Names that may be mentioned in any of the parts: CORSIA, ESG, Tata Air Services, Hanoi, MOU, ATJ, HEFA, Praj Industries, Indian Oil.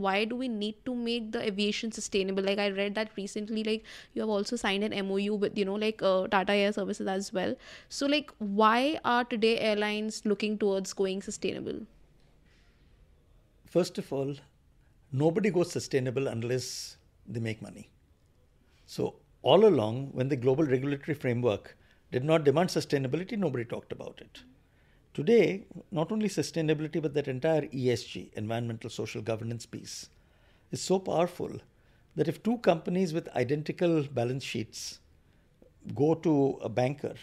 why do we need to make the aviation sustainable? Like, I read that recently, like, you have also signed an MOU with, you know, like Tata Air Services as well. So, like, why are today airlines looking towards going sustainable? First of all, nobody goes sustainable unless they make money. So all along, when the global regulatory framework did not demand sustainability, nobody talked about it. Today, not only sustainability, but that entire ESG, environmental, social governance piece, is so powerful that if two companies with identical balance sheets go to a banker,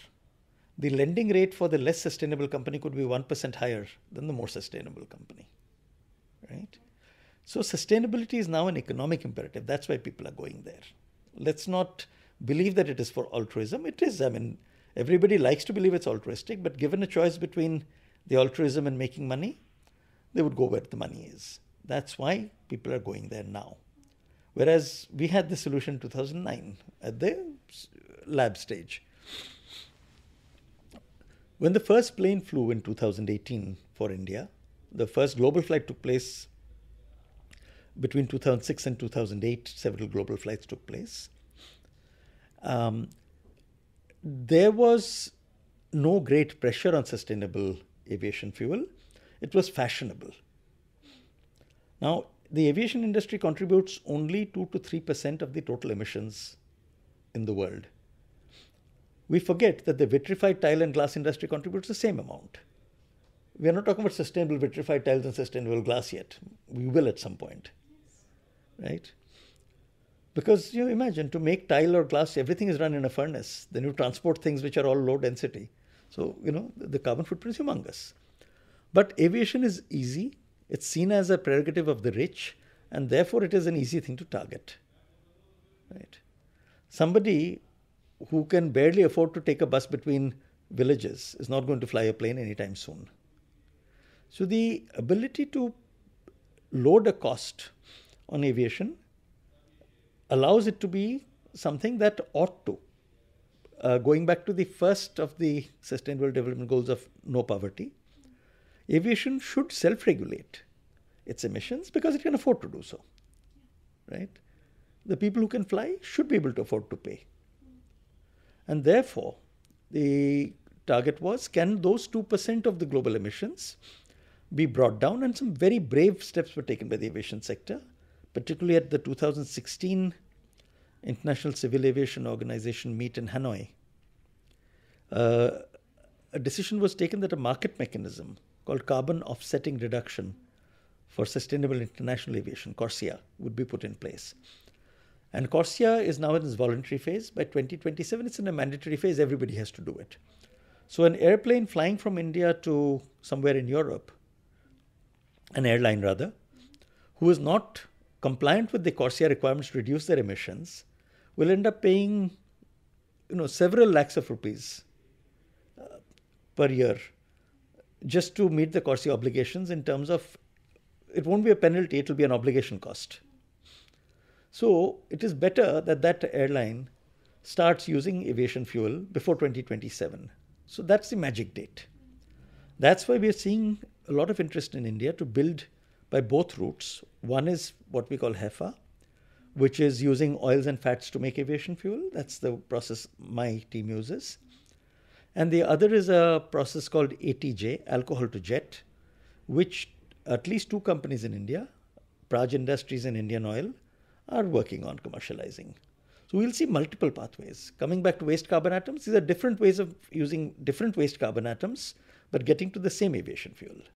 the lending rate for the less sustainable company could be 1% higher than the more sustainable company, right? So sustainability is now an economic imperative. That's why people are going there. Let's not believe that it is for altruism. It is. I mean, everybody likes to believe it's altruistic, but given a choice between the altruism and making money, they would go where the money is. That's why people are going there now. Whereas we had the solution in 2009 at the lab stage. When the first plane flew in 2018 for India, the first global flight took place between 2006 and 2008, several global flights took place. There was no great pressure on sustainable aviation fuel. It was fashionable. Now, the aviation industry contributes only 2 to 3% of the total emissions in the world. We forget that the vitrified tile and glass industry contributes the same amount. We are not talking about sustainable vitrified tiles and sustainable glass yet. We will at some point. Right? Because, you know, imagine, to make tile or glass, everything is run in a furnace. Then you transport things which are all low density. So, you know, the carbon footprint is humongous. But aviation is easy. It's seen as a prerogative of the rich, and therefore it is an easy thing to target. Right? Somebody who can barely afford to take a bus between villages is not going to fly a plane anytime soon. So the ability to load a cost on aviation allows it to be something that ought to. Going back to the first of the Sustainable Development Goals of no poverty, aviation should self-regulate its emissions because it can afford to do so, right? The people who can fly should be able to afford to pay. And therefore, the target was, can those 2% of the global emissions be brought down? And some very brave steps were taken by the aviation sector, particularly at the 2016 International Civil Aviation Organization meet in Hanoi. A decision was taken that a market mechanism called Carbon Offsetting Reduction for Sustainable International Aviation, CORSIA, would be put in place. And CORSIA is now in its voluntary phase. By 2027, it's in a mandatory phase. Everybody has to do it. So an airplane flying from India to somewhere in Europe, an airline rather, who is not compliant with the CORSIA requirements to reduce their emissions, will end up paying, you know, several lakhs of rupees per year just to meet the CORSIA obligations in terms of, it won't be a penalty, it will be an obligation cost. So it is better that that airline starts using aviation fuel before 2027. So that's the magic date. That's why we are seeing a lot of interest in India to build by both routes. One is what we call HEFA, which is using oils and fats to make aviation fuel. That's the process my team uses. And the other is a process called ATJ, alcohol to jet, which at least two companies in India, Praj Industries and Indian Oil, are working on commercializing. So we'll see multiple pathways. Coming back to waste carbon atoms, these are different ways of using different waste carbon atoms, but getting to the same aviation fuel.